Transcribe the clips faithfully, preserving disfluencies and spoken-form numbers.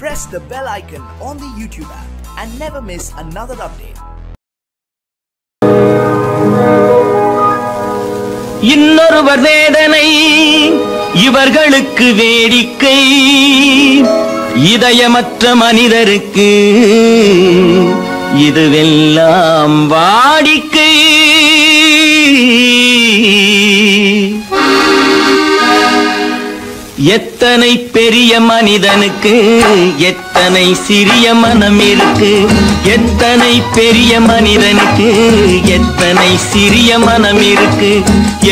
press the bell icon on the YouTube app and never miss another update. இன்னொருவர் வேதனை இவர்களுக்கு வேடிக்கை இதயமற்ற மனிதருக்கு இதுவெல்லாம் வாடிக்கை எத்தனை பெரிய மனிதனுக்கு எத்தனை சிறிய மனம் இருக்கு எத்தனை பெரிய மனிதனுக்கு எத்தனை சிறிய மனம் இருக்கு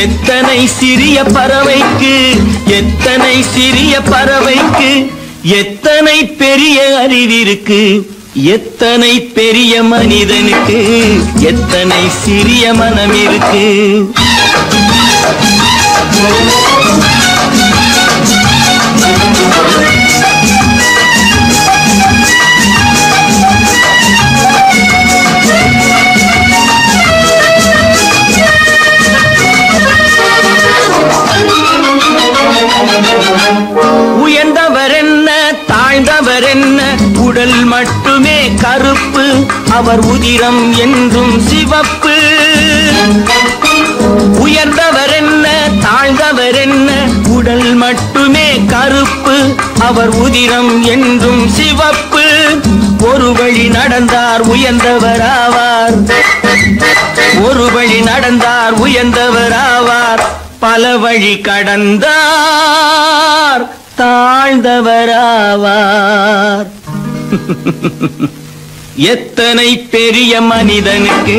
எத்தனை சிறிய பறவைக்கு எத்தனை சிறிய பறவைக்கு எத்தனை பெரிய அறிவிருக்கு எத்தனை பெரிய மனிதனுக்கு எத்தனை சிறிய மனம் இருக்கு உடல் மட்டுமே கருப்பு அவர் உதிரம் என்றும் சிவப்பு உயர்ந்தவர் என்ன தாழ்ந்தவர் என்ன உடல் மட்டுமே கருப்பு அவர் உதிரம் என்றும் சிவப்பு ஒரு வழி நடந்தார் உயர்ந்தவர் ஆவார் ஒரு வழி நடந்தார் உயர்ந்தவர் ஆவார் பல வழி கடந்தார் தாழ்ந்தவர் ஆவார் எத்தனை பெரிய மனிதனுக்கு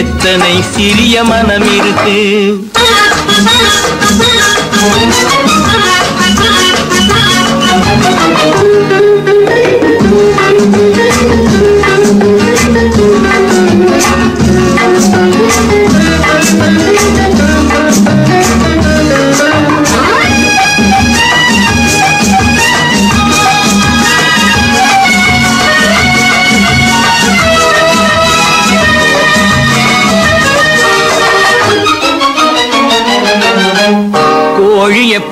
எத்தனை சிறிய மனம் இருக்கு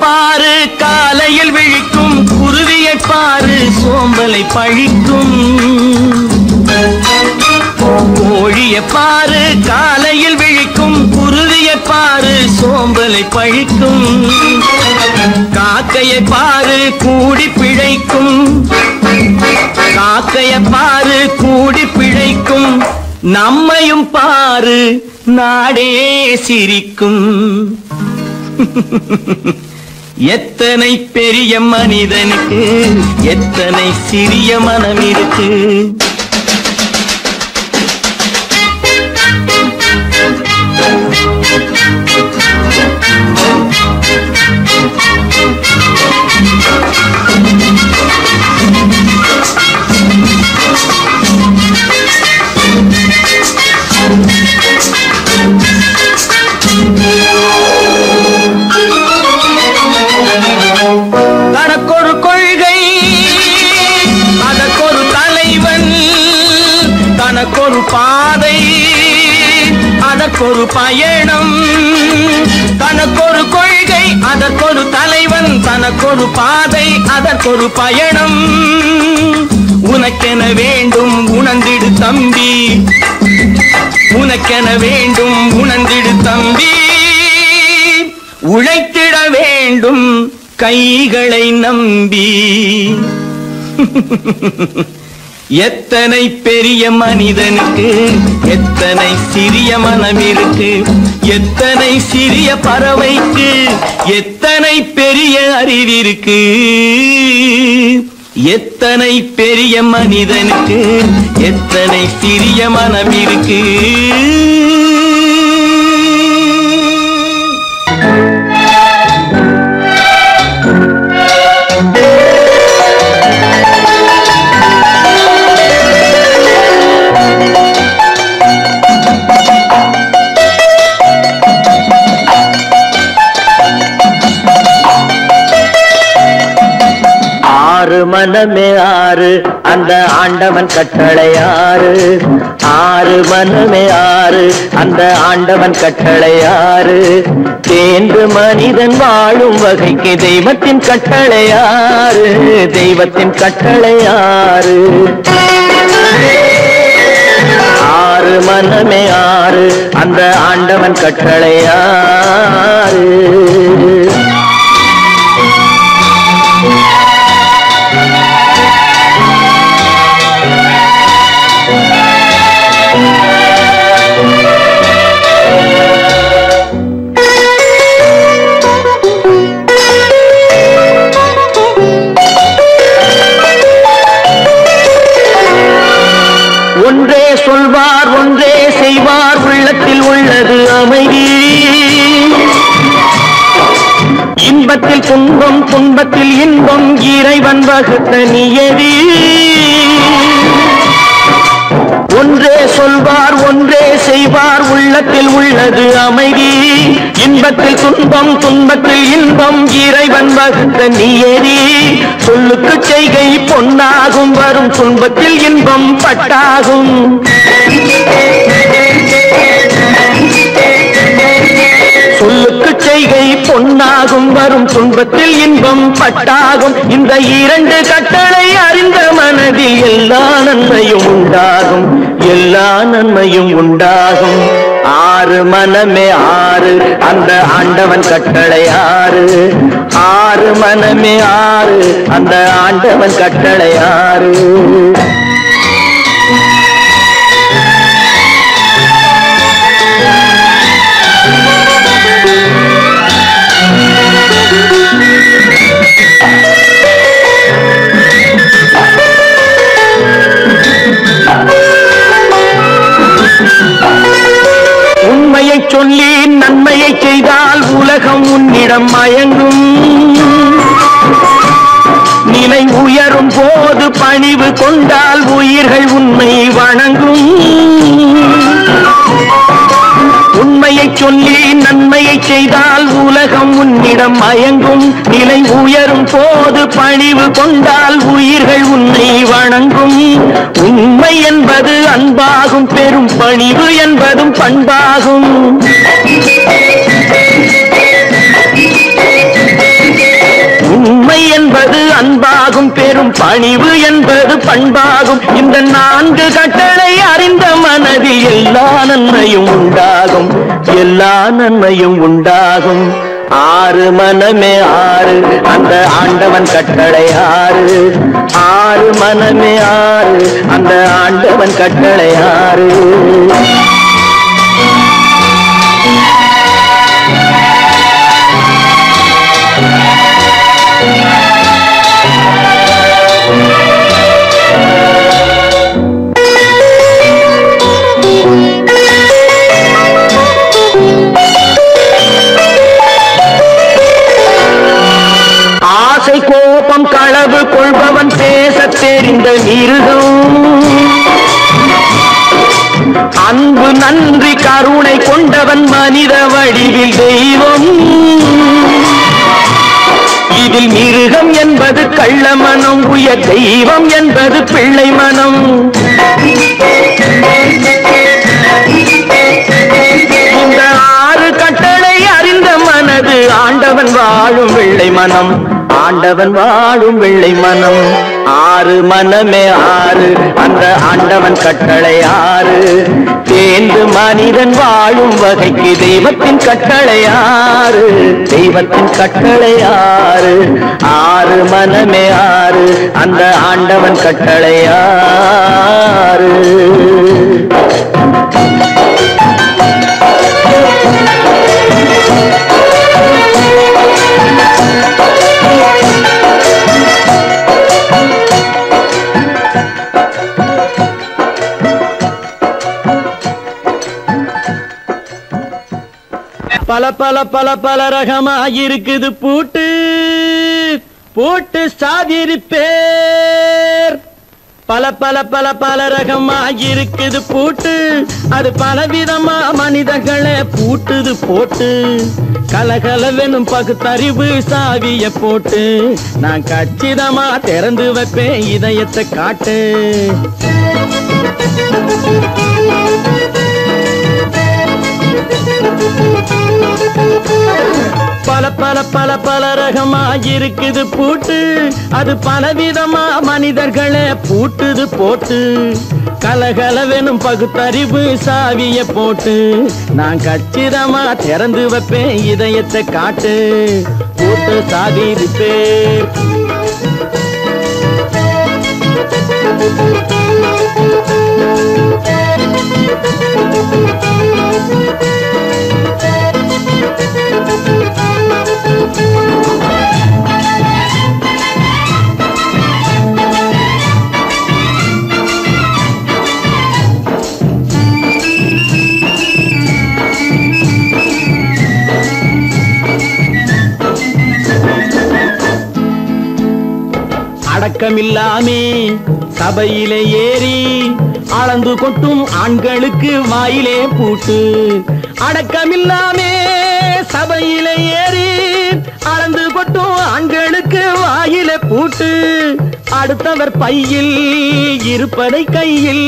பாரு காலையில் விழிக்கும் குருவியை பாரு சோம்பலை பழிக்கும் கோழியை பாரு காலையில் விழிக்கும் குருவியை பாரு சோம்பலை பழிக்கும் காக்கையை பாரு கூடி பிழைக்கும் காக்கையை பாரு கூடி பிழைக்கும் நம்மையும் பாரு நாடே சிரிக்கும் எத்தனை பெரிய மனிதனுக்கு எத்தனை சிறிய மனம் இருக்கு ஒரு பாதை அதற்கொரு பயணம் தனக்கொரு கொள்கை அதற்கொரு தலைவன் தனக்கொரு பாதை அதற்கொரு பயணம் உனக்கென வேண்டும் உணர்ந்திடு தம்பி உனக்கென வேண்டும் உணர்ந்திடு தம்பி உழைத்திட வேண்டும் கைகளை நம்பி எத்தனை பெரிய மனிதனுக்கு எத்தனை சிறிய மனம் இருக்கு எத்தனை சிறிய பறவைக்கு எத்தனை பெரிய அறிவிருக்கு எத்தனை பெரிய மனிதனுக்கு எத்தனை சிறிய மனம் இருக்கு ஆறு மனமே ஆறு அந்த ஆண்டவன் கட்டளை ஆறு ஆறு மனமே ஆறு அந்த ஆண்டவன் கட்டளை ஆறு தேந்து மனிதன் வாழும் வகைக்கு தெய்வத்தின் கட்டளை ஆறு தெய்வத்தின் கட்டளை ஆறு ஆறு மனமே ஆறு அந்த ஆண்டவன் கட்டளை ஆறு சொல்வார் ஒன்றே செய்வார் உள்ளத்தில் உள்ளது அமைதி இன்பத்தில் துன்பம் துன்பத்தில் இன்பம் இறைவன் வகுத்த நியதி ஒன்றே சொல்வார் ஒன்றே செய்வார் உள்ளத்தில் உள்ளது அமைதி இன்பத்தில் துன்பம் துன்பத்தில் இன்பம் இறைவன் வகுத்த நியதி சொல்லுக்கு செய்கை பொன்னாகும் வரும் துன்பத்தில் இன்பம் பட்டாகும் சொல்லுக்கு செய்கை பொன்னாகும் வரும் துன்பத்தில் இன்பம் பட்டாகும் இந்த இரண்டு கட்டளை அறிந்த மனதில் எல்லா நன்மையும் உண்டாகும் எல்லா நன்மையும் உண்டாகும் ஆறு மனமே ஆறு அந்த ஆண்டவன் கட்டளை ஆறு ஆறு மனமே ஆறு அந்த ஆண்டவன் கட்டளை ஆறு உண்மையை சொல்லி நன்மையை செய்தால் உலகம் உன்னிடம் மயங்கும் நிலை உயரும் போது பணிவு கொண்டால் உயிர்கள் உண்மை வணங்கும் உண்மையை சொல்லி நன்மையை செய்தால் உலகம் உன்னிடம் மயங்கும் நிலை உயரும் போது பணிவு கொண்டால் உயிர்கள் உன்னை வணங்கும் உண்மை என்பது அன்பாகும் பெரும் பணிவு என்பதும் பண்பாகும் உண்மை என்பது அன்பாகும் பெரும் பணிவு என்பது பண்பாகும் இந்த நான்கு கட்டளை அறிந்த மனதில் எல்லா நன்மையும் உண்டாகும் எல்லா நன்மையும் உண்டாகும் ஆறு மனமே ஆறு அந்த ஆண்டவன் கட்டளை ஆறு ஆறு மனமே ஆறு அந்த ஆண்டவன் கட்டளை ஆறு கோபம் களவு கொள்பவன் பேசத் தெரிந்த மிருகம் அன்பு நன்றி கருணை கொண்டவன் மனித வடிவில் தெய்வம் இதில் மிருகம் என்பது கள்ள மனம் உயர் தெய்வம் என்பது பிள்ளை மனம் இந்த ஆறு கட்டளை அறிந்த மனது ஆண்டவன் வாழும் வெள்ளை மனம் ஆண்டவன் வாழும் வெள்ளை மனம் ஆறு மனமே ஆறு அந்த ஆண்டவன் கட்டளை ஆறு தேந்து மனிதன் வாழும் வகைக்கு தெய்வத்தின் கட்டளை ஆறு தெய்வத்தின் கட்டளை ஆறு ஆறு மனமே ஆறு அந்த ஆண்டவன் கட்டளை ஆறு பல பல பல பல ரகமாயிருக்குது பூட்டு பூட்டு சாதிரி பேர் பல பல பல பல ரகமாயிருக்குது பூட்டு அது பலவிதமா மனிதர்களை பூட்டுது போட்டு கலகலவெனும் பகுத்தறிவு சாவிய போட்டு நான் கச்சிதமா திறந்து வைப்பேன் இதயத்தை காட்டு. பல பல பல பல ரகமா இருக்குது பூட்டு, அது பலவிதமா மனிதர்களை பூட்டுது போட்டு. கலகலவெனும் பகுத்தறிவு சாவிய போட்டு நான் கச்சிதமா திறந்து வைப்பேன் இதயத்தை காட்டு. பூட்டு சாவி ரிப்பேர், அடக்கமில்லாமே சபையிலே ஏறி அளந்து கொட்டும் ஆண்களுக்கு வாயிலே பூட்டு. அடக்கமில்லாமே சபையிலே ஏறி அளந்து கொட்டும் ஆண்களுக்கு வாயிலே பூட்டு. அடுத்தவர் பையில் இருப்பதை கையில்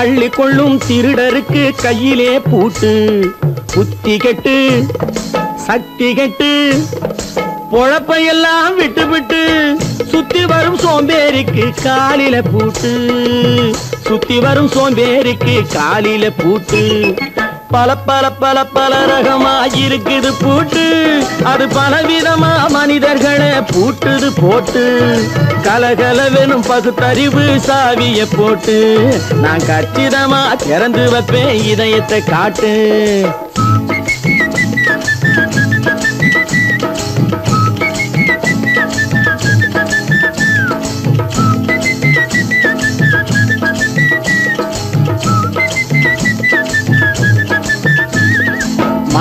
அள்ளிக்கொள்ளும் திருடருக்கு கையிலே பூட்டு. புத்தி கெட்டு சக்தி கெட்டு பொழப்பையெல்லாம் விட்டு விட்டு சுத்தி வரும் சோம்பேறிக்கு காலில பூட்டு. சுத்தி வரும் சோம்பேறிக்கு காலில பூட்டு. பல பல பல பல ரகமா இருக்குது பூட்டு, அது பலவிதமா மனிதர்களை பூட்டுது போட்டு. கலகலவெனும் பகுத்தறிவு சாவிய போட்டு நான் கச்சிதமா திறந்து வைப்பேன் இதயத்தை காட்டு.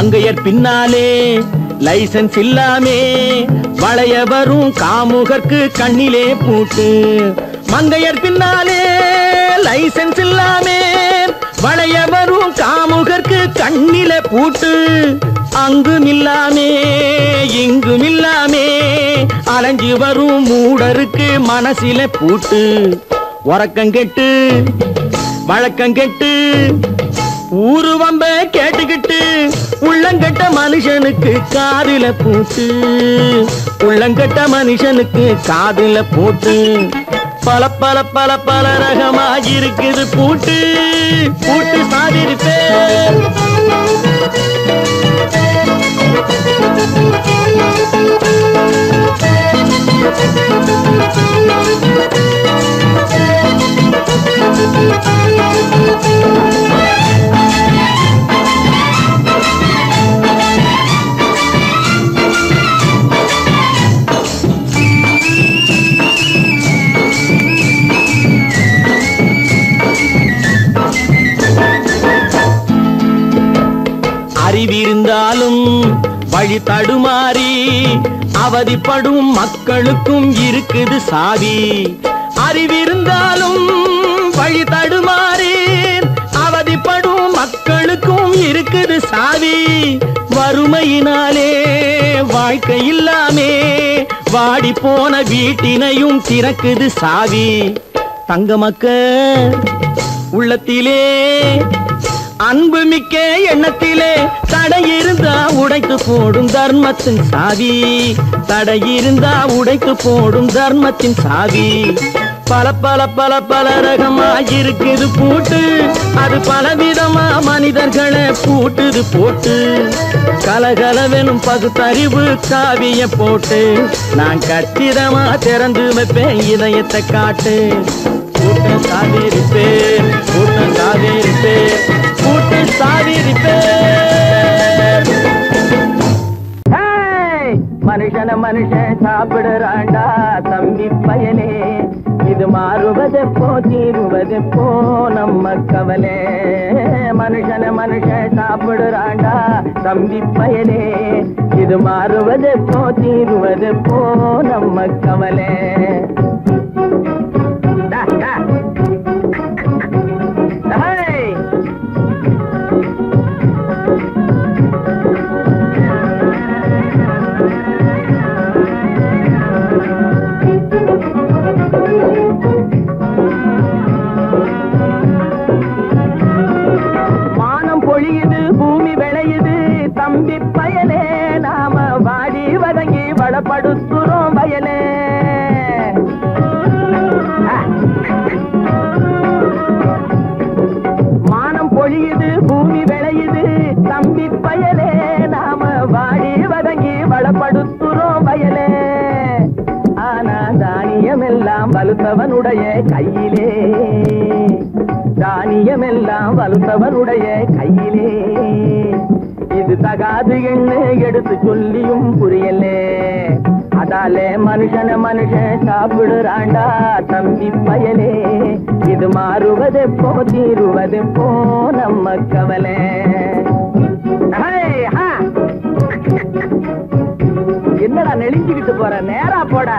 மங்கையர் பின்னாலே லைசன்ஸ் இல்லாமே வளைய வரும் காமுகர்க்கு கண்ணிலே பூட்டு. மங்கையர் பின்னாலே லைசன்ஸ் இல்லாமே வளைய வரும் காமுகர்க்கு கண்ணிலே பூட்டு. அங்கும் இல்லாமே இங்கும் இல்லாமே அலைஞ்சி வரும் மூடருக்கு மனசில பூட்டு. உறக்கங்கெட்டு வழக்கங்கெட்டு ஊருவம்ப கேட்டுக்கிட்டு உள்ளங்கட்ட மனுஷனுக்கு காதில பூட்டு. உள்ளங்கட்ட மனுஷனுக்கு காதில பூட்டு. பல பல பல பல ரகமா இருக்குது பூட்டு. பூட்டு சாதிருப்பே அறிவிருந்தாலும் வழி தடுமாறி அவதிப்படும் மக்களுக்கும் இருக்குது சாவி. அறிவிருந்தாலும் வழி தடுமாறி அவதிப்படும் மக்களுக்கும் இருக்குது சாவி. வறுமையினாலே வாழ்க்கை இல்லாமே வாடி போன வீட்டினையும் திறக்குது சாவி. தங்கமக்க உள்ளத்திலே அன்பு மிக்க எண்ணத்திலே தடையிருந்தா உடைத்து போடும் தர்மத்தின் சாவி. தடையிருந்தா உடைத்து போடும் தர்மத்தின் சாவி. பல பல பல பல ரகமா இருக்குது பூட்டு, அது பலவிதமா மனிதர்களை பூட்டுது போட்டு. கலகலவெனும் பகுத்தறிவு சாவிய போட்டு நான் கச்சிதமா திறந்து வைப்பேன் இதயத்தை காட்டு. பூட்ட சாவி இருப்பேன், பூட்ட சாவி இருப்பேன், பூட்ட சாவி இருப்பேன். மனுஷன மனுஷன் சாப்பிடுறாண்டா தம்பி பயனே, இது மாறுவது போ தீருவது போ நம்ம கவலை. மனுஷன மனுஷன் சாப்பிடுறாண்டா தம்பி பயனே, இது மாறுவது போ தீருவது போ நம்ம கவலை. Hey! தானியமெல்லாம் வலுத்தவனுடைய கையிலே, தானியமெல்லாம் வலுத்தவனுடைய கையிலே. இது தகாது என்று எடுத்து சொல்லியும் புரியலே, அதாலே மனுஷன மனுஷன் சாப்பிடுறாண்டா தம்பி பயலே. இது மாறுவதெப்போ தீருவதெப்போ நம்ம கவலை. என்னடா நெளிஞ்சுக்கிட்டு போற, நேரா போடா.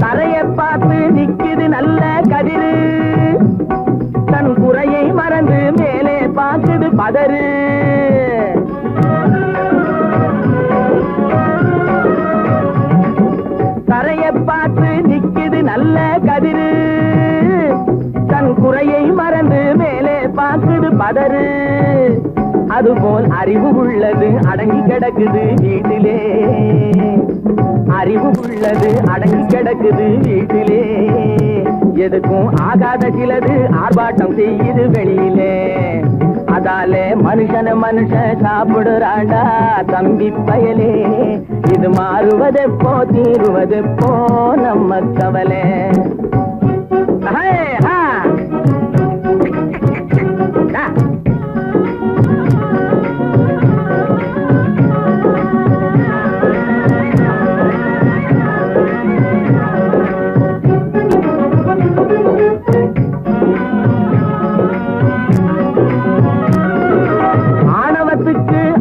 தரையை பார்த்து நிக்குது நல்ல கதிரு, தன் குறையை மறந்து மேலே பார்க்குது பதறு. பார்த்து நிக்குது நல்ல கதிரு, தன் குறையை மறந்து மேலே பார்க்குது பதறு. அதுபோல் அறிவு உள்ளது அடங்கி கிடக்குது வீட்டிலே, அறிவு உள்ளது அடங்கி கிடக்குது வீட்டிலே. எதுக்கும் ஆகாத சிலது ஆர்ப்பாட்டம் செய்யுது வெளியிலே, அதாலே மனுஷன மனுஷன் சாப்பிடுறாண்டா தம்பி பயலே. இது மாறுவதெப்போ தீருவதெப்போ நம்ம கவலை.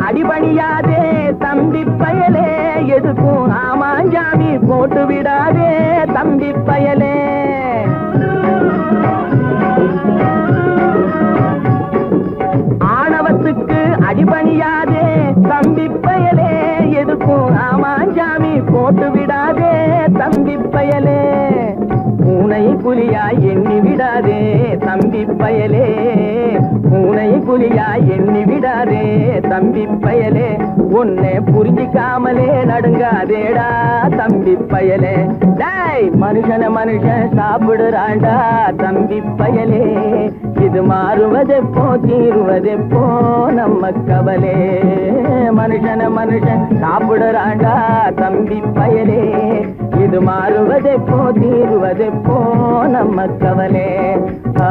அடிபணியாதே தம்பி பயலே, எதுக்கும் ஆமா ஜாமி போட்டு விடாதே தம்பி பயலே. ஆணவத்துக்கு அடிபணியாதே தம்பி பயலே, எதுக்கும் ஆமா ஜாமி போட்டு விடாதே தம்பி பயலே. பூனை புலியாய் எண்ணி விடாதே தம்பி பயலே, பூனை புலியாய் எண்ணி விடாதே தம்பி பயலே. உன்னை புரிஞ்சிக்காமலே நடுங்காதேடா தம்பி பயலே. டேய் மனுஷன மனுஷன் சாப்பிடுறாண்டா தம்பி பயலே. இது மாறுவதெப்போ தீருவதெப்போ நம்ம கவலே. மனுஷன மனுஷன் சாப்பிடுறாண்டா தம்பி பயலே. இது மாறுவதெப்போ தீருவதெப்போ நம்ம கவலே. ஆ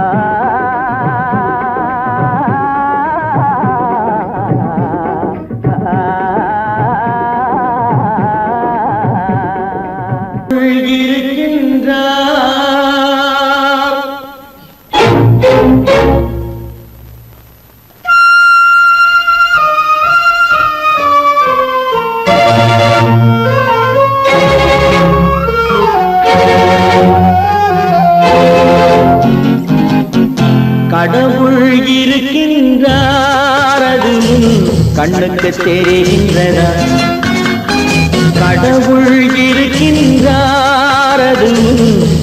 கண்ணுக்கு தெரிகின்றதா கடவுள் இருக்கின்றாரது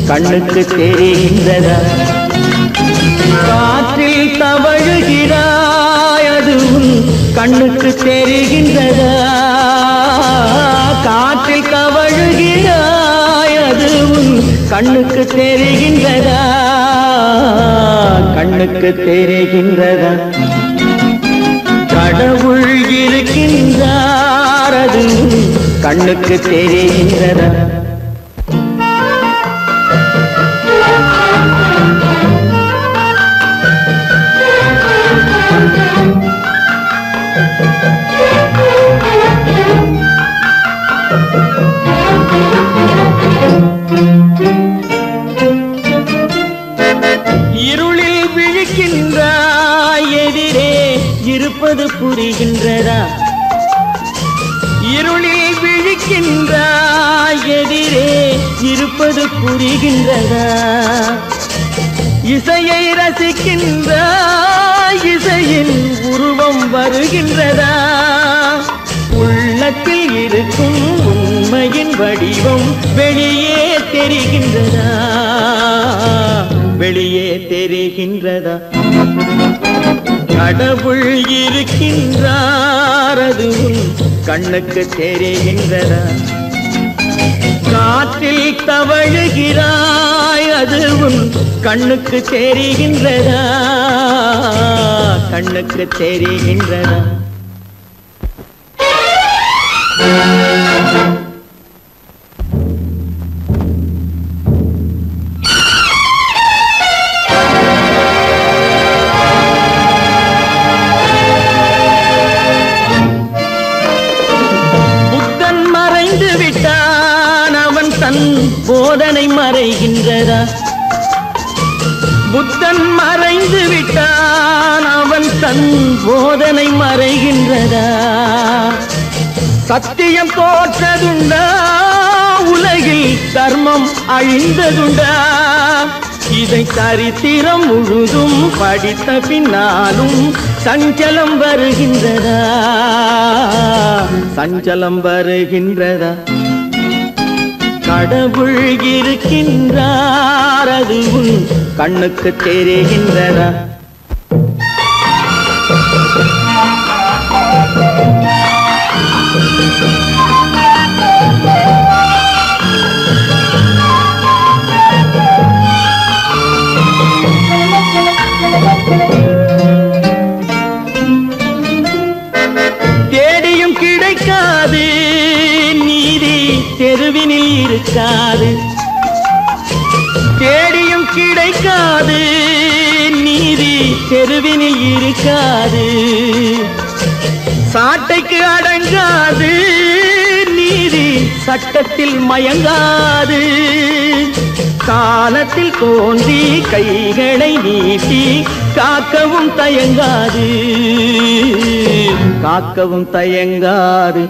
கண்ணுக்கு தெரிகின்றதா. காற்றில் தவழுகிறாயது கண்ணுக்கு தெரிகின்றதா. காற்றில் தவழுகிறாயது கண்ணுக்கு தெரிகின்றதா. கண்ணுக்கு தெரிகின்றதா. கடவுள் இருக்கின்றாரது கண்ணுக்கு தெரிகின்றதா. இருளில் விழிக்கின்றாய் எதிரே இருப்பது புரிகின்றதா. இருளில் விழிக்கின்றாய் எதிரே இருப்பது புரிகின்றதா. இசையை ரசிக்கின்றாய் இசையின் உருவம் வருகின்றதா. உள்ளத்தில் இருக்கும் உண்மையின் வடிவம் வெளியே தெரிகின்றதா. வெளியே தெரிகின்றதா. கடவுள் இருக்கின்றாரது கண்ணுக்கு தெரிகின்றதா. காற்றில் தவழுகிறாய், அது உன் கண்ணுக்கு தெரிகின்றதா? கண்ணுக்கு தெரிகின்றதா? போதனை மறைகின்றதா? புத்தன் மறைந்து விட்டான், அவன் தன் போதனை மறைகின்றதா? சத்தியம் தோற்றதுண்டா, உலகில் தர்மம் அழிந்ததுண்டா? இதை சரித்திரம் முழுதும் படித்த பின்னாலும் சஞ்சலம் வருகின்றதா? சஞ்சலம் வருகின்றதா? கடவுள் இருக்கின்றார், அது உன் கண்ணுக்கு தெரிகின்றதா? தேடியும் கிடைக்காது, நீதி தெருவினில் இருக்காது. தேடியும் கிடைக்காது, நீதி தெருவினில் இருக்காது. சாட்டைக்கு அடங்காது, நீதி சட்டத்தில் மயங்காது. காலத்தில் தோன்றி கைகளை நீட்டி காக்கவும் தயங்காது, காக்கவும் தயங்காது.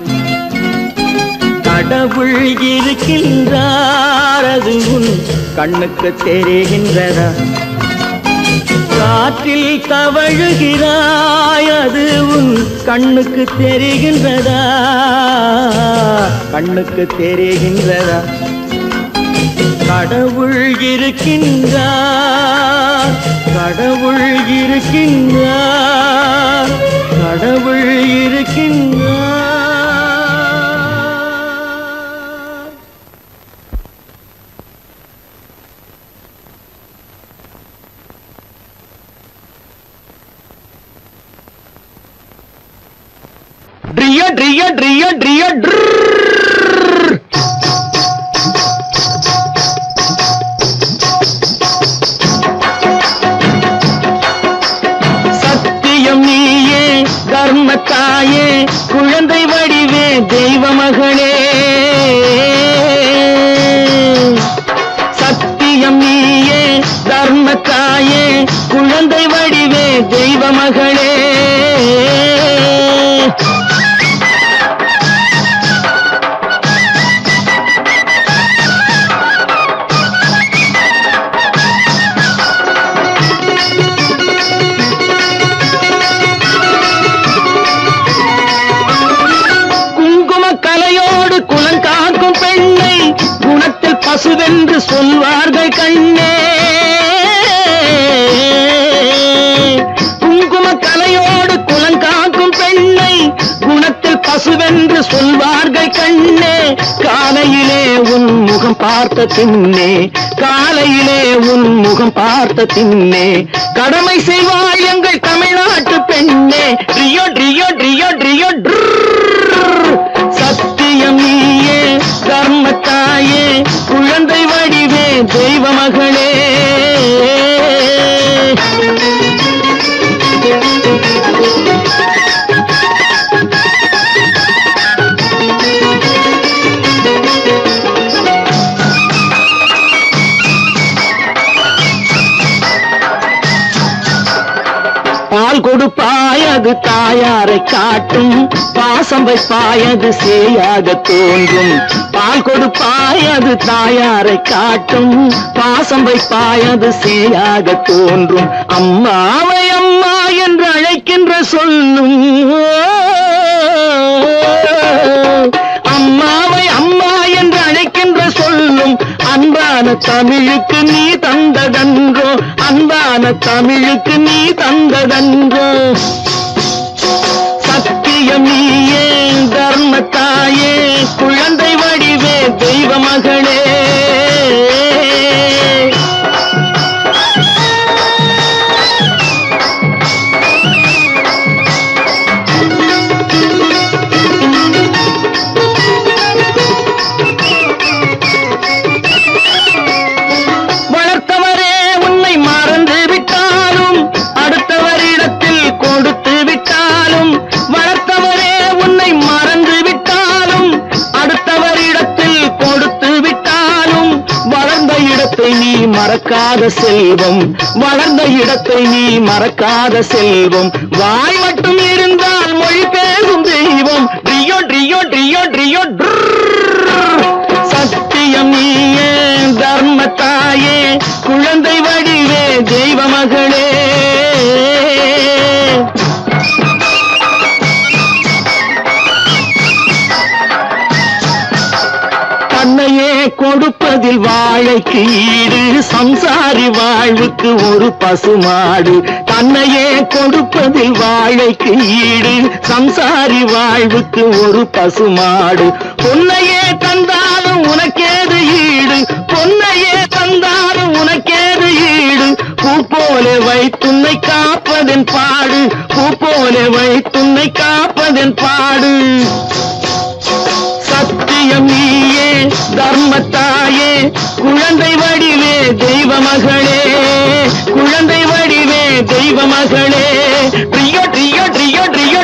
கடவுள் இருக்கின்றார், அது உன் கண்ணுக்கு தெரிகின்றதா? காற்றில் தவழுகிறாய், அது உன் கண்ணுக்கு தெரிகின்றதா? கண்ணுக்கு தெரிகின்றதா? கடவுள் இருக்கின்றார், கடவுள் இருக்கின்றார், கடவுள் இருக்கின்றார். ட்ரியா ட்ரியா ட்ரியா ட்ரியா தாயே, குழந்தை வடிவே, தெய்வ மகளே. சத்தியம் நீயே, தர்ம தாயே, குழந்தை வடிவே, தெய்வ மகளே. பசுவென்று சொல்வார்கள் கண்ணே, குங்கும கலையோடு குலங்காக்கும் பெண்ணை குணத்தில் பசுவென்று சொல்வார்கள் கண்ணே. காலையிலே உன் முகம் பார்த்த திண்ணே, காலையிலே உன் முகம் பார்த்த திண்ணே, கடமை செய்வாய் எங்கள் தமிழ்நாட்டு பெண்ணே. ட்ரியோ ட்ரியோ ட்ரியோ ட்ரியோ சத்தியம் நீயே, தர்ம தாயே, குழந்தை வடிவே, தெய்வ மகளே. பால் கொடுப்பாய், அது தாயாரை காட்டும். பாசம் வைப்பாய், அது சேயாக தோன்றும். பால் கொடுப்பாய், அது தாயாரை காட்டும். பாசம் வைப்பாய், அது சேயாக தோன்றும். அம்மாவை அம்மா என்று அழைக்கின்ற சொல்லும், அம்மாவை அம்மா என்று அழைக்கின்ற சொல்லும், அன்பான தமிழுக்கு நீ தந்ததன்றோ, அன்பான தமிழுக்கு நீ தந்ததன்றோ. சத்தியம் நீயே, தர்ம தாயே, குழந்தை வடிவே, தெய்வ மகளே மறக்காத செல்வம் வளர்ந்த இடத்தை நீ மறக்காத செல்வம் வாய் மட்டும் இருந்தால் மொழி பேசும் தெய்வம் ட்ரியோ ட்ரியோ ட்ரியோ ட்ரியோ சத்தியம் நீயே தர்ம தாயே குழந்தை வடிவே தெய்வ மகளே கொடுப்பதில் வாழைக்கு ஈடு சம்சாரி வாழ்வுக்கு ஒரு பசுமாடு தன்னையே கொடுப்பதில் வாழைக்கு ஈடு சம்சாரி வாழ்வுக்கு ஒரு பசுமாடு பொன்னையே தந்தாலும் உனக்கேது ஈடு பொன்னையே தந்தாலும் உனக்கேது ஈடு பூ போல வைத்துன்னை காப்பதன் பாடு பூ போல வைத்துன்னை காப்பதன் பாடு சத்தியம் நீயே தர்மத்தாயே குழந்தை வடிவே தெய்வ மகளே குழந்தை வடிவே தெய்வ மகளே ட்ரியோ ட்ரியோ ட்ரியோ ட்ரியோ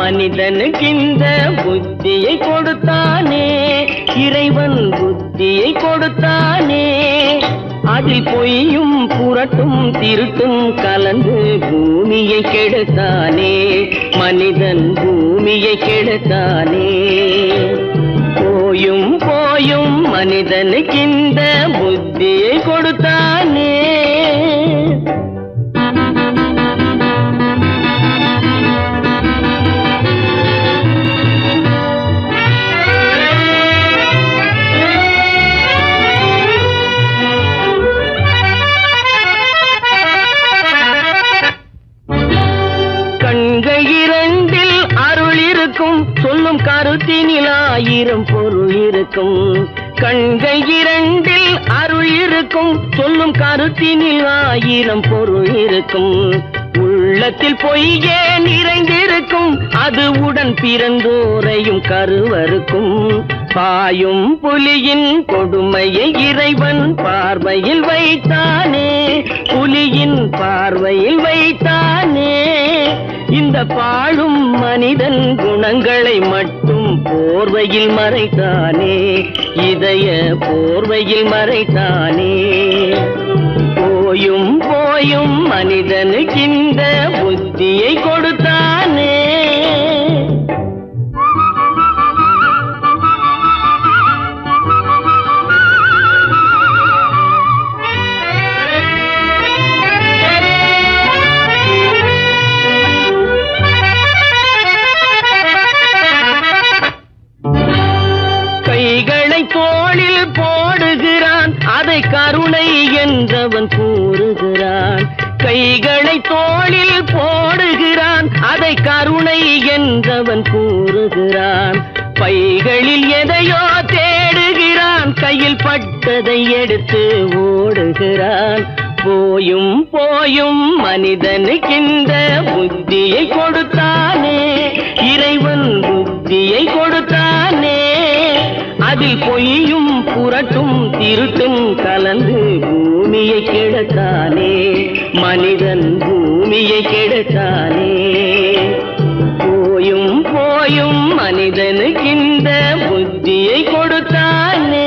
மனிதனுக்கிந்த புத்தியை கொடுத்தானே இறைவன் புத்தியை கொடுத்தானே அதில் பொய்யும் புரட்டும் திருட்டும் கலந்து பூமியை கெடுத்தானே மனிதன் பூமியை கெடுத்தானே போயும் போயும் மனிதனுக்கிந்த புத்தியை கொடுத்தானே சொல்லும் கருத்தினிலாயிரம் பொருள் இருக்கும் கண்கள் இரண்டில் அருள் இருக்கும் சொல்லும் கருத்தினிலாயிரம் பொருள் இருக்கும் உள்ளத்தில் பொய்யே நிறைந்திருக்கும் அது உடன் பிறந்தோரையும் கருவருக்கும் பாயும் புலியின் கொடுமையை இறைவன் பார்வையில் வைத்தானே புலியின் பார்வையில் வைத்தானே இந்த பாழும் மனிதன் குணங்களை மட்டும் போர்வையில் மறைத்தானே இதய போர்வையில் மறைத்தானே போயும் போயும் மனிதனுக்கு இந்த புத்தியை கொடுத்தானே தோளில் போடுகிறான் அதை கருணை என்றவன் கூறுகிறான் கைகளை தோளில் போடுகிறான் அதை கருணை என்றவன் கூறுகிறான் பைகளில் எதையோ தேடுகிறான் கையில் பட்டதை எடுத்து ஓடுகிறான் போயும் போயும் மனிதனுக்கிந்த புத்தியை கொடுத்தானே இறைவன் புத்தியை கொடுத்தானே அதில் பொய்யும் புரட்டும் திருட்டும் கலந்து பூமியை கெடுத்தானே மனிதன் பூமியை கெடுத்தானே போயும் போயும் மனிதனுக்கிந்த புத்தியை கொடுத்தானே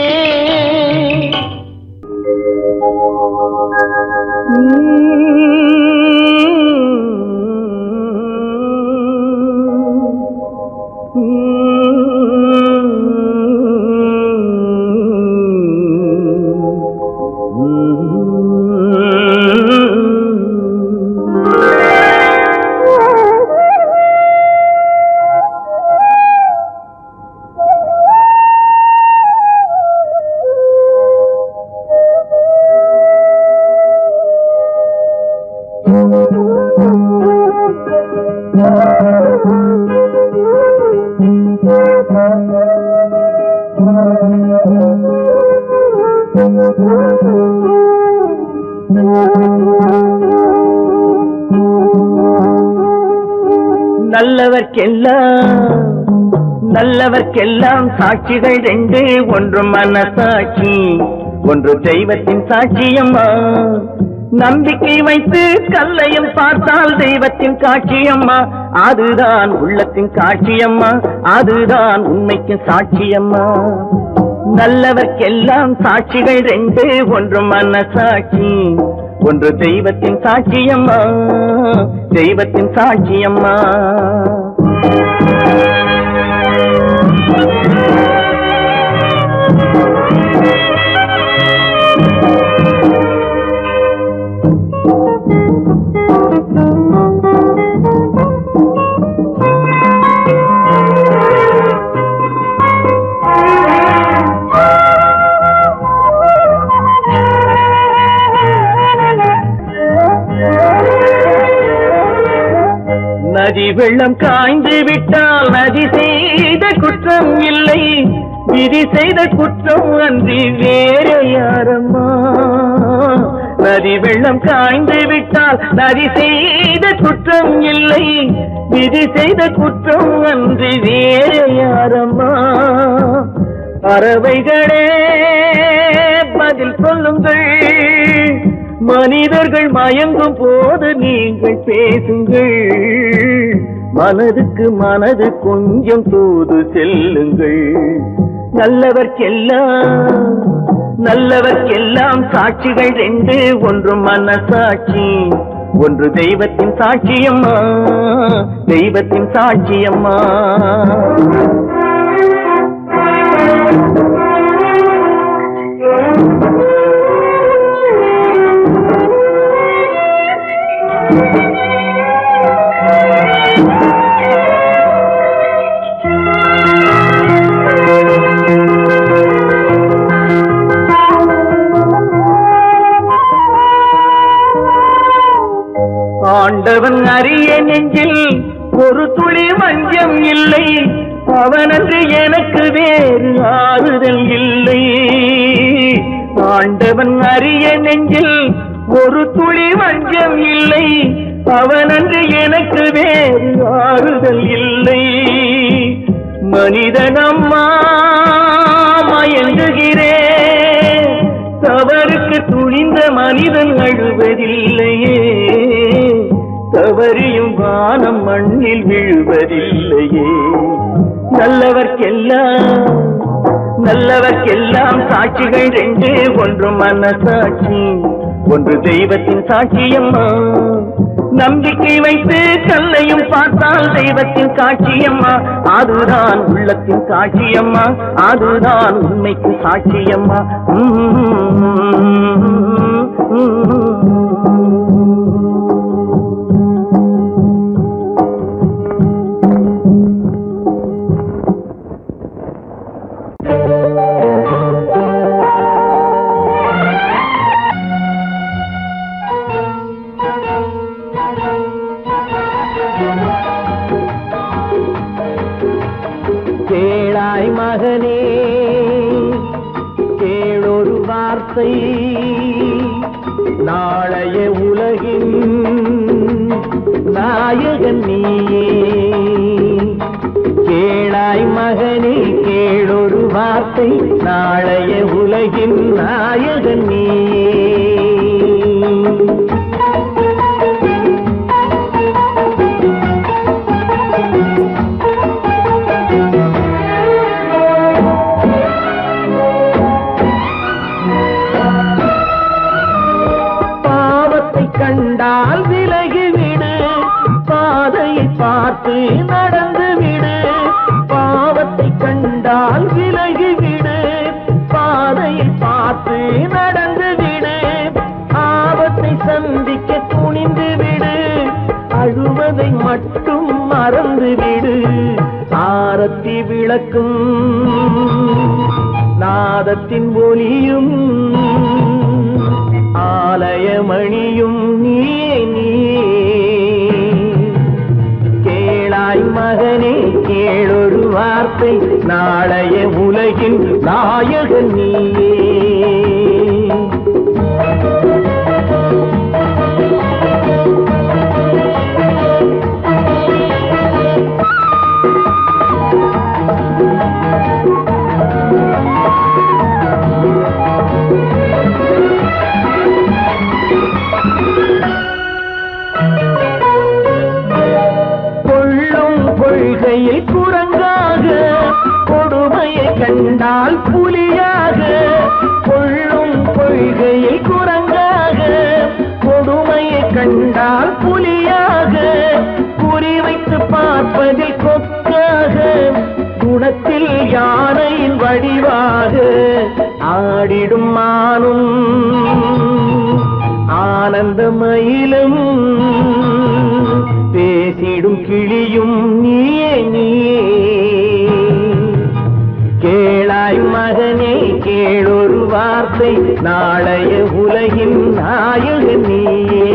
நீ நல்லவர்க்கெல்லாம் நல்லவர்க்கெல்லாம் சாட்சிகள் ரெண்டு, ஒன்று மனசாட்சி ஒன்று தெய்வத்தின் சாட்சியம்மா. நம்பிக்கை வைத்து கல்லையும் பார்த்தால் தெய்வத்தின் காட்சியம்மா, அதுதான் உள்ளத்தின் காட்சியம்மா, அதுதான் உண்மைக்கு சாட்சியம்மா. நல்லவர்க்கெல்லாம் சாட்சிகள் ரெண்டு, ஒன்று மனசாட்சி ஒன்று தெய்வத்தின் சாட்சியம்மா, தெய்வத்தின் சாட்சியம்மா. நதி வெள்ளம் காய்ந்து விட்டால் நதி செய்த குற்றம் இல்லை, விதி செய்த குற்றம் அன்றி வேறு யாரம்மா. நதி வெள்ளம் காய்ந்து விட்டால் நதி செய்த குற்றம் இல்லை, விதி செய்த குற்றம் அன்றி வேறு யாரம்மா. பறவைகளே பதில் சொல்லுங்கள், மனிதர்கள் மயங்கும் போது நீங்கள் பேசுங்கள், மனதுக்கு மனது கொஞ்சம் தூது செல்லுங்கள். நல்லவர்க்கெல்லாம் நல்லவர்க்கெல்லாம் சாட்சிகள் ரெண்டு, ஒன்று மனசாட்சி ஒன்று தெய்வத்தின் சாட்சியம்மா, தெய்வத்தின் சாட்சியம்மா. ஆண்டவன் அறிய நெஞ்சில் ஒரு துளி வஞ்சம் இல்லை, அவனன்று எனக்கு வேறு ஆறுதல் இல்லை. ஆண்டவன் அறிய நெஞ்சில் ஒரு துளி வஞ்சம் இல்லை, அவனன்று எனக்கு வேறு ஆறுதல் இல்லை. மனிதனம்மா மயங்குகிறேன், தவறுக்கு துணிந்த மனிதன் அழுவதில்லையே, தவறியும் வானம் மண்ணில் விழுவதில்லையே. நல்லவர்க்கெல்லாம் நல்லவர்க்கெல்லாம் சாட்சிகள் ரெண்டு, ஒன்று மனசாட்சி ஒன்று தெய்வத்தின் சாட்சியம்மா. நம்பிக்கை வைத்து கல்லையும் பார்த்தால் தெய்வத்தின் காட்சியம்மா, அதுதான் உள்ளத்தின் காட்சியம்மா, அதுதான் உண்மைக்கு சாட்சியம்மா. நாளைய உலகின் நாயகன் நீயே, கேளாய் மகனே கேளொரு வார்த்தை, நாளைய உலகின் நாயகன் நீயே. நடந்துவிடு பாவத்தை கண்டால் விலகிவிடு, பாதையை பார்த்து நடந்துவிடு, ஆபத்தை சந்திக்க துணிந்துவிடு, அழுவதை மட்டும் மறந்துவிடு. ஆரத்தி விளக்கும் நாதத்தின் ஒலியும் ஆலயமணியும் நீ நீ மகனே கேளொரு வார்த்தை, நாளைய உலகின் நாயகன் நீயே. ஆடிடும் மானும் ஆனந்த மயிலும் பேசிடும் கிளியும் நீயே நீயே கேளாய் மகனே கேளொரு வார்த்தை நாளைய உலகின் நாயகன் நீயே.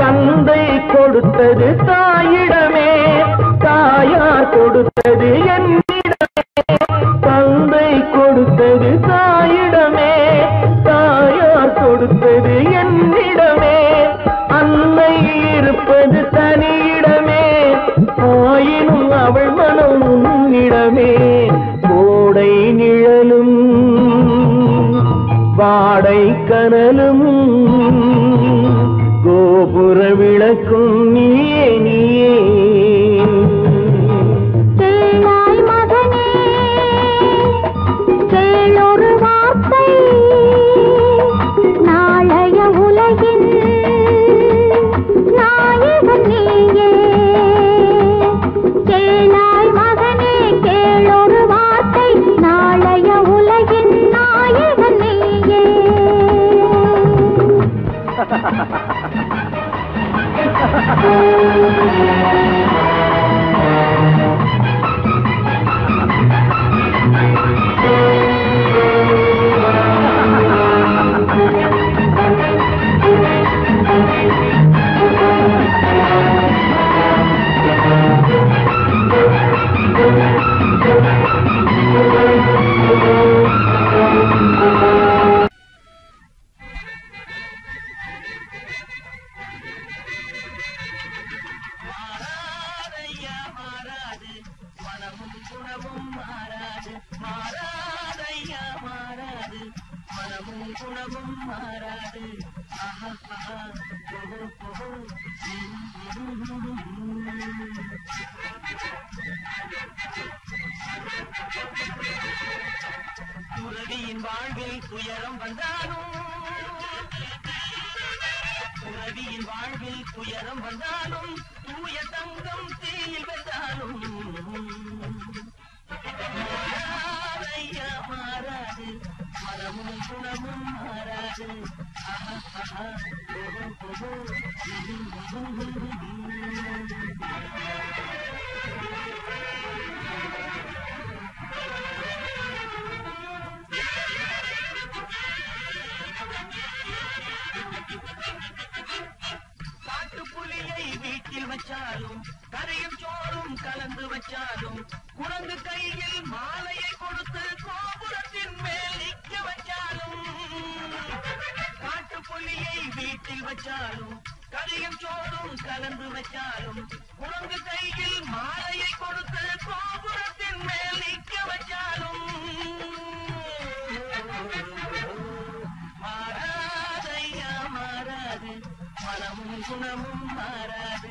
தந்தை கொடுத்தது தாயிடமே தாயார் கொடுத்தது என்னிடமே தந்தை கொடுத்தது தாயிடமே தாயார் கொடுத்தது என்னிடமே அன்னை இருப்பது தனியிடமே ஆயினும் அவள் மனம் உன்னிடமே. கோடை நிழலும் வாடை கனலும் கோபுர விளக்கும் நீயே நீயே கேளாய் மகனே கேளொரு வார்த்தை நாளைய உலகின் நாயகன் நீயே கேளாய் மகனே கேளொரு வார்த்தை நாளைய உலகின் நாயகன் நீயே. துறவியின் வாழ்வில் துயரம் வந்தாலும் துறவியின் வாழ்வில் துயரம் வந்தாலும் தூய தங்கம் தீயில் வந்தாலும் மாறாதையா மாறாது மனமும் குணமும் மாறாது காட்டுப்புலியை வீட்டில் வச்சாலும் கரையும் சோறும் கலந்து வச்சாலும் குரங்கு கையில் மாலையை கொடுத்து கோபுரத்தின் மேல் நிற்க வச்சாலும் காட்டுப்புலியை வீட்டில் வச்சாலும் கரையும் சோறும் கலந்து வச்சாலும் குரங்கு கையில் மாலையை கொடுத்து கோபுரத்தின் மேல் நிற்க வச்சாலும் மனமும் குணமும் மாறாது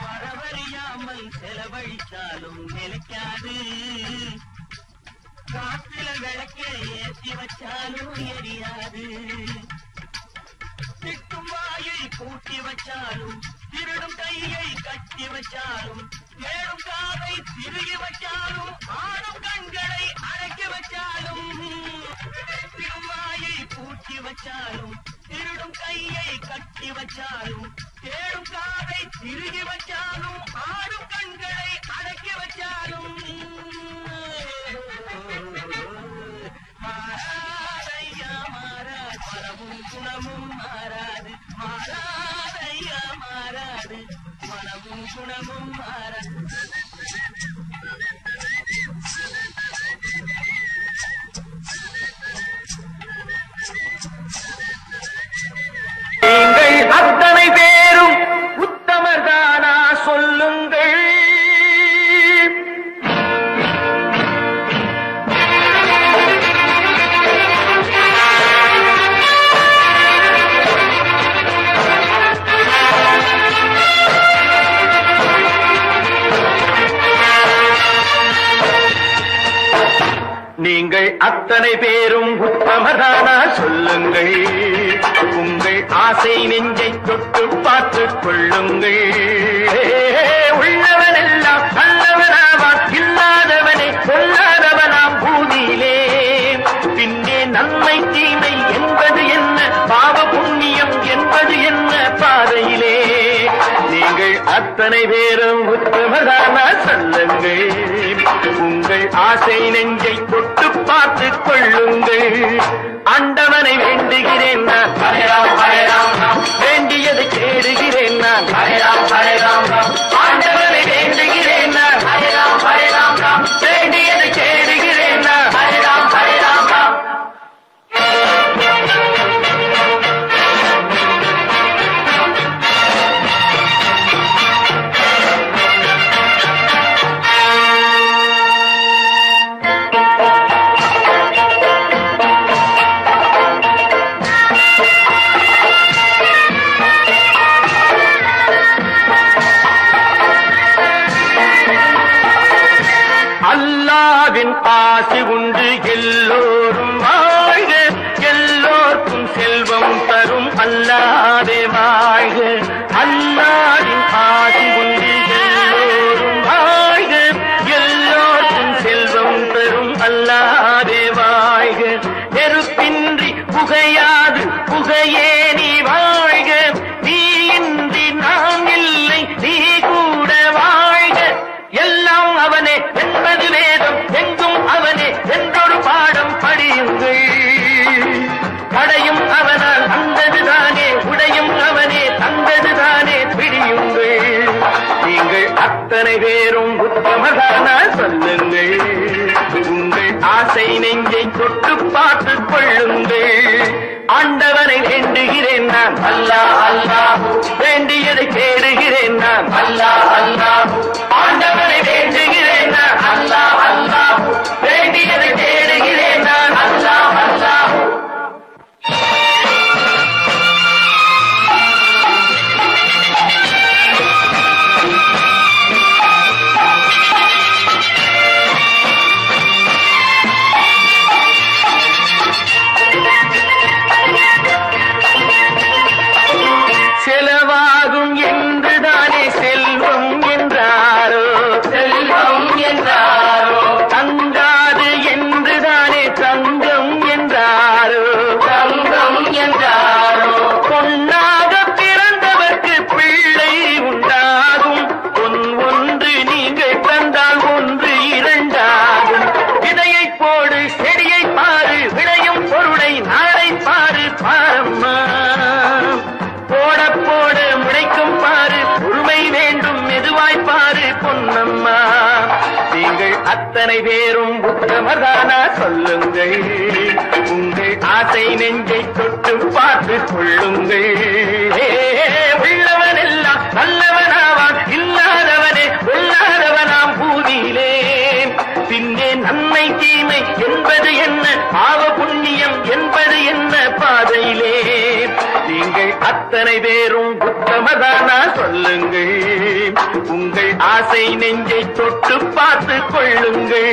வரவறியாமல் செலவழித்தாலும் நிலைக்காது காற்றில விளக்கை ஏற்றி வச்சாலும் எரியாது திட்டும் வாயை கூட்டி வச்சாலும் திருடும் கையை கட்டி வச்சாலும் ஏழும் காதை திருகி வச்சாலும் ஆடும் கண்களை அடக்கி வச்சாலும் திட்டும் வாயை கூட்டி வச்சாலும் திருடும் கையை கட்டி வச்சாலும் ஏழும் காதை திருகி வச்சாலும் ஆடும் கண்களை அடக்கி வச்சாலும் குணமும் மாறாது மாறாதையா மாறாது மனமும் குணமும் மாறாது அத்தனை பேரும் உத்தமதானா சொல்லுங்கள், உங்கள் ஆசை நெஞ்சை தொட்டு பார்த்துக் கொள்ளுங்கள். உள்ளவனெல்லாம் நல்லவனாவான், இல்லாதவனை கொல்லாதவனாம் பூமியிலே. பின்னே நன்மை தீமை என்பது என்ன, பாவ புண்ணியம் என்பது என்ன பாதையிலே? நீங்கள் அத்தனை பேரும் உத்தமதானா சொல்லுங்கள், உங்கள் ஆசை நெஞ்சை தொட்டு பார்த்துக் கொள்ளுங்கள். ஆண்டவனை வேண்டுகிறேன் நான், வேண்டியதை தேடுகிறேன் நான். ஆண்டவனை வேண்டுகிறேன் நான், வேண்டியதை தேடுகிறேன் நான். ஆசி உண்டு எல்லோரும் வாழ்க, எல்லோருக்கும் செல்வம் தரும் அல்லாஹ்வே வாழ்க. அல்லாஹ்வின் ஆசி உண்டு எல்லோரும் வாழ்க, எல்லோருக்கும் செல்வம் தரும் அல்லாஹ்வே வாழ்க. நெருப்பின்றி புகையாது புகையே நீ வாழ்க, நீ இன்றி நான் இல்லை நீ கூட வாழ்க. எல்லாம் அவனே என்பது வேதம், எங்கும் அவனே என்றொரு பாடம் படியுங்கள். படையும் அவனால் வந்ததுதானே, உடையும் அவனே தந்ததுதானே பிடியுங்கள். நீங்கள் அத்தனை பேரும் உத்தமதானால் சொல்லுங்கள், உங்கள் ஆசை நெஞ்சை தொட்டு பார்த்துக் கொள்ளுங்கள். ஆண்டவனை வேண்டுகிறேன் நான், அல்லாஹ் அல்லாஹ், வேண்டியதை தேடுகிறேன் நான், அல்லாஹ் அல்லாஹ். ஆண்டவனை வேண்டுகிறேன் நான், அல்லாஹ் அல்லாஹ், வேண்டியதை தேடுகிறேன் நான், அல்லாஹ் அல்லாஹ். அத்தனை பேரும் உத்தமதானா சொல்லுங்கள், உங்கள் ஆசை நெஞ்சை தொட்டு பார்த்துக் கொள்ளுங்கள். உள்ளவனெல்லாம் நல்லவனாவான், இல்லாதவனே கொல்லாதவனாம் பூமியிலே. பின்னே நன்மை தீமை என்பது என்ன, பாவ புண்ணியம் என்பது என்ன பாதையிலே? நீங்கள் அத்தனை பேரும் உத்தமதானா சொல்லுங்கள், உங்கள் ஆசை நெஞ்சை தொட்டு பார்த்துக் கொள்ளுங்கள்.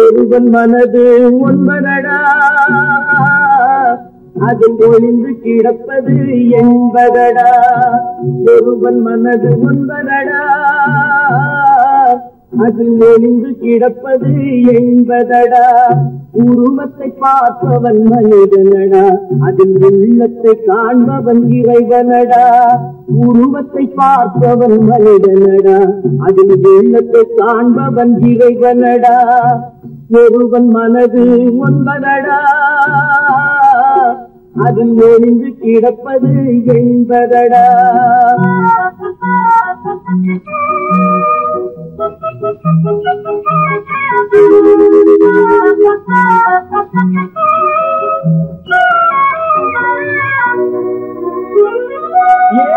ஒருவன் மனது ஒன்பதடா, அது ஒளிந்து கிடப்பது என்பதடா. ஒருவன் மனது ஒன்பதடா, அது ஒளிந்து கிடப்பது என்பதடா. உருவத்தை பார்ப்பவன் மனிதனடா, அதில் உள்ளத்தை காண்பவன் இறைவனடா. உருவத்தை பார்ப்பவன் மனிதனடா, அதில் உள்ளத்தை காண்பவன் இறைவனடா. ஒருவன் மனது ஒன்பதடா, அதில் ஒளிந்து கிடப்பது என்பதடா.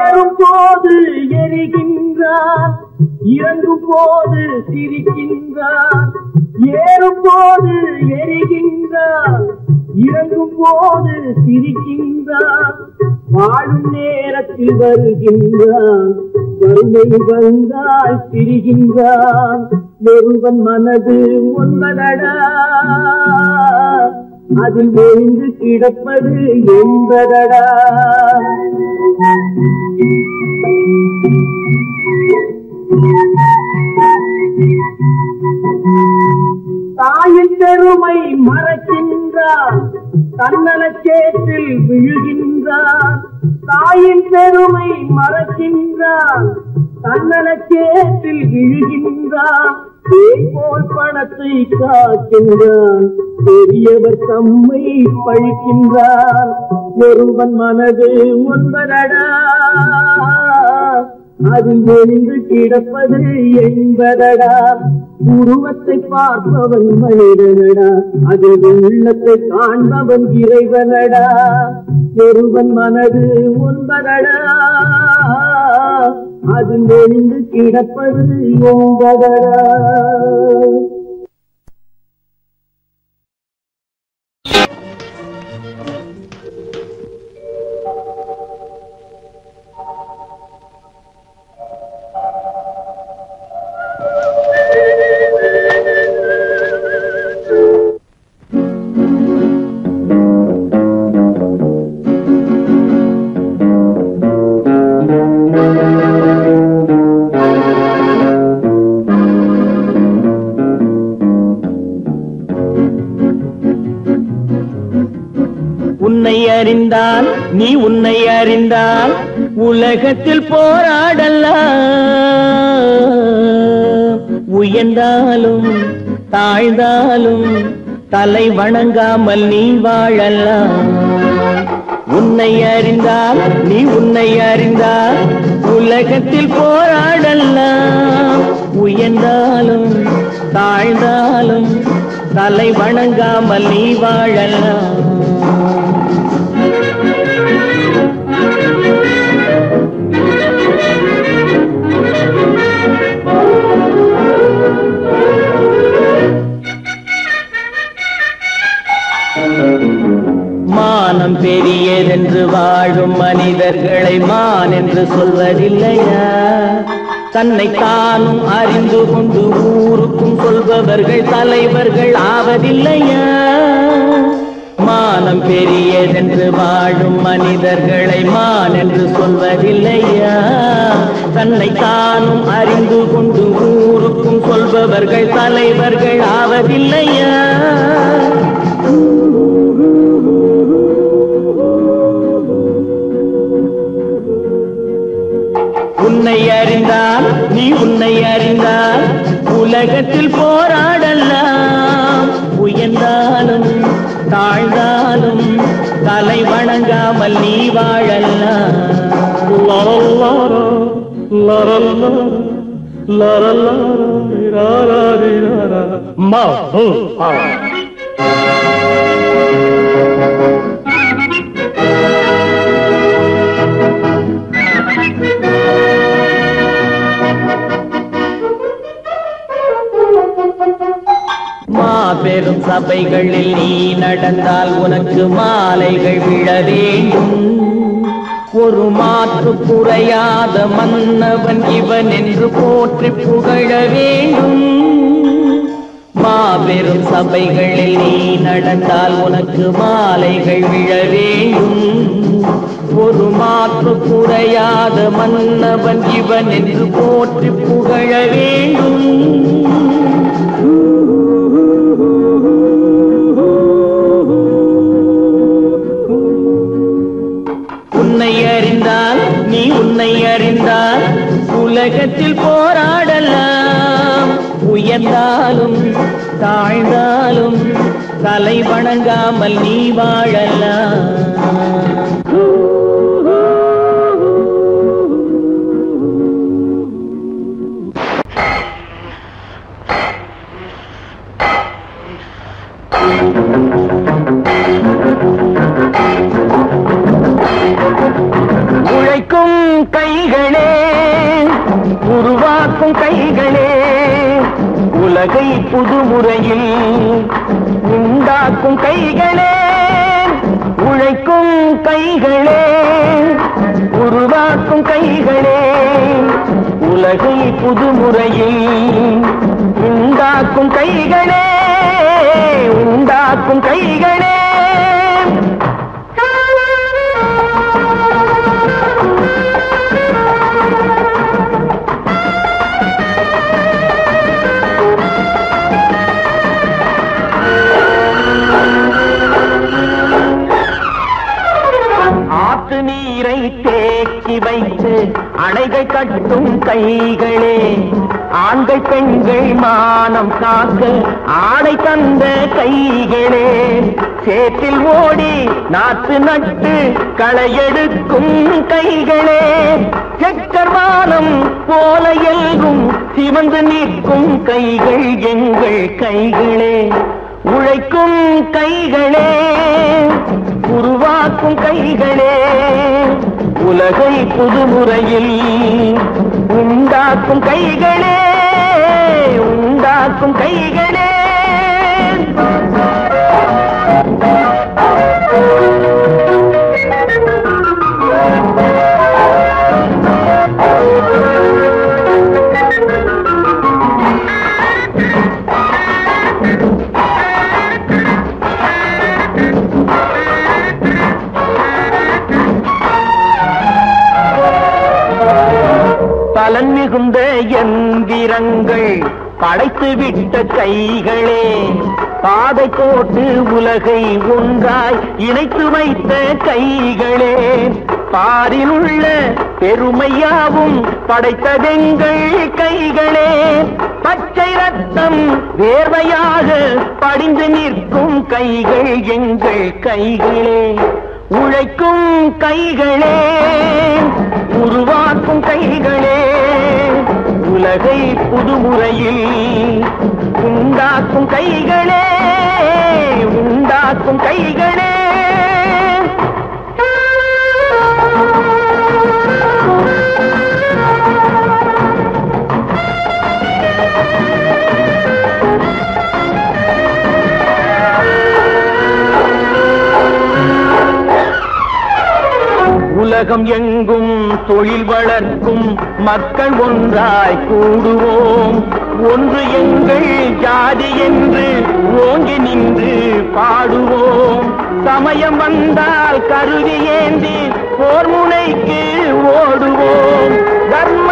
ஏறு சிரிக்கின்றார், இறங்கும் போது சிரிக்கின்றார், ஏறும் போது எரிகின்றார், இறங்கும் போது சிரிக்கின்றார், வாழும் நேரத்தில் வருகின்றார், வறுமை வந்தால் திரிகின்றார், ஒருவன் மனது ஒன்பதடா அதில் ஒழிந்து கிடப்பது என்பதடா. தாயின் பெருமை மறக்கின்றார், தன்னலச்சேற்றில் விழுகின்றார், தாயின் பெருமை மறக்கின்றார், தன்னலச்சேற்றில் விழுகின்றார், போல் பணத்தை காக்கின்றார், பெரியவர் தம்மை பழிக்கின்றார், ஒருவன் மனது ஒன்பதடா அதில் ஒழிந்து கிடப்பது என்பதடா. உருவத்தை பார்ப்பவன் மனிதனடா, அதில் உள்ளத்தை காண்பவன் இறைவனடா, ஒருவன் மனது ஒன்பதடா அதில் ஒழிந்து கிடப்பது என்பதடா. நீ உன்னை அறிந்தால் உலகத்தில் போராடலாம், உயர்ந்தாலும் தாழ்ந்தாலும் தலை வணங்காமல் நீ வாழலாம். உன்னை அறிந்தால் நீ உன்னை அறிந்தால் உலகத்தில் போராடலாம், உயர்ந்தாலும் தாழ்ந்தாலும் தலை வணங்காமல் நீ வாழலாம். மானம் பெரியதென்று வாழும் மனிதர்களை மான் என்று சொல்வதில்லையா? தன்னை தானும் அறிந்து கொண்டு ஊருக்கும் சொல்பவர்கள் தலைவர்கள் ஆவதில்லையா? மானம் பெரியதென்று வாழும் மனிதர்களை மான் என்று சொல்வதில்லையா? தன்னை தானும் அறிந்து கொண்டு ஊருக்கும் சொல்பவர்கள் தலைவர்கள் ஆவதில்லையா? உன்னை அறிந்தால் நீ உன்னை அறிந்தால் உலகத்தில் போராடலாம், உயர்ந்தாலும் தாழ்ந்தாலும் தலை வணங்காமல் நீ வாழலாம். பெரும் சபைகளில் நீ நடந்தால் உனக்கு மாலைகள் விழ வேண்டும், ஒரு மாற்று குறையாத மன்னவன் இவன் என்று போற்றி புகழ வேண்டும். மாபெரும் சபைகளில் நீ நடந்தால் உனக்கு மாலைகள் விழ வேண்டும், ஒரு மாற்று குறையாத மன்னவன் இவன் என்று போற்றி புகழ வேண்டும். உன்னை அறிந்தால் நீ உன்னை அறிந்தால் உலகத்தில் போராடலாம், உயர்ந்தாலும் தாழ்ந்தாலும் தலை வணங்காமல் நீ வாழலாம். உலகை புதுமுறையில் உண்டாக்கும் கைகளே, உழைக்கும் கைகளே, உருவாக்கும் கைகளே, உலகை புதுமுறையில் உண்டாக்கும் கைகளே, உண்டாக்கும் கைகளே. நீரை தேக்கி வைத்து அணைகள் கட்டும் கைகளே, ஆண்கள் பெண்கள் மானம் காக்க ஆடை தந்த கைகளே, சேற்றில் ஓடி நாற்று நட்டு களையெடுக்கும் கைகளே, செக்கர்வானம் போல எல்கும் சிவந்து நிற்கும் கைகள் எங்கள் கைகளே, உழைக்கும் கைகளே, உருவாக்கும் கைகளே, உலகை புதுமுறையில் உண்டாக்கும் கைகளே, உண்டாக்கும் கைகளே. பலன் மிகுந்த எந்திரங்கள் படைத்து விட்ட கைகளே, பாதை கோட்டு உலகை ஒன்றாய் இணைத்து வைத்த கைகளே, பாரில் உள்ள பெருமையாவும் படைத்ததெங்கள் கைகளே, பச்சை ரத்தம் வேர்வையாக படிந்து நிற்கும் கைகள் எங்கள் கைகளே, உழைக்கும் கைகளே, உருவாக்கும் கைகளே, உலகை புதுமுறையில் உண்டாக்கும் கைகளே, உண்டாக்கும் கைகளே. உலகம் எங்கும் தொழில் வளர்க்கும் மக்கள் ஒன்றாய் கூடுவோம், ஒன்று எங்கள் ஜாதி என்று ஓங்கி நின்று பாடுவோம், சமயம் வந்தால் கருவி ஏந்தி போர் முனைக்கு ஓடுவோம், தர்ம